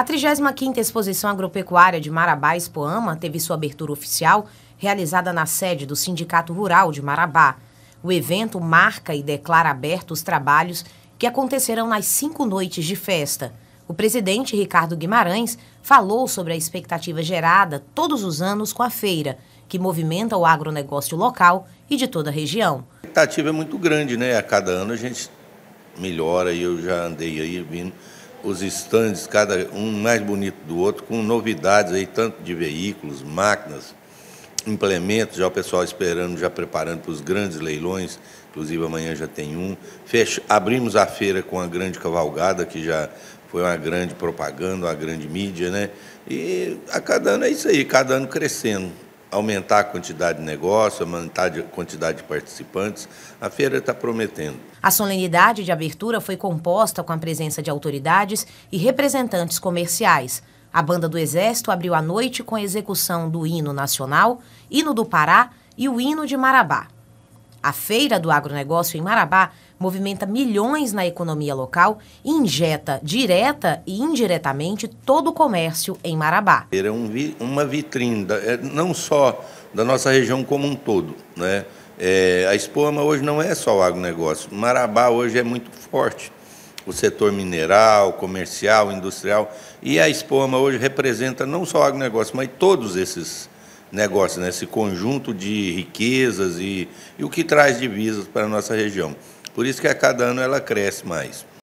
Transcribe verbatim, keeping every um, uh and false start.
A trigésima quinta Exposição Agropecuária de Marabá Expoama teve sua abertura oficial, realizada na sede do Sindicato Rural de Marabá. O evento marca e declara aberto os trabalhos que acontecerão nas cinco noites de festa. O presidente Ricardo Guimarães falou sobre a expectativa gerada todos os anos com a feira, que movimenta o agronegócio local e de toda a região. A expectativa é muito grande, né? A cada ano a gente melhora, e eu já andei aí vindo os estandes, cada um mais bonito do outro, com novidades aí, tanto de veículos, máquinas, implementos, já o pessoal esperando, já preparando para os grandes leilões, inclusive amanhã já tem um. Fecha, abrimos a feira com a grande cavalgada, que já foi uma grande propaganda, uma grande mídia, né? E a cada ano é isso aí, cada ano crescendo. Aumentar a quantidade de negócio, aumentar a quantidade de participantes, a feira está prometendo. A solenidade de abertura foi composta com a presença de autoridades e representantes comerciais. A Banda do Exército abriu a noite com a execução do hino nacional, hino do Pará e o hino de Marabá. A Feira do Agronegócio em Marabá movimenta milhões na economia local e injeta, direta e indiretamente, todo o comércio em Marabá. É um, uma vitrine, não só da nossa região como um todo, né? É, a Expoama hoje não é só o agronegócio. Marabá hoje é muito forte. O setor mineral, comercial, industrial. E a Expoama hoje representa não só o agronegócio, mas todos esses negócio, né? Esse conjunto de riquezas e, e o que traz divisas para a nossa região. Por isso que a cada ano ela cresce mais.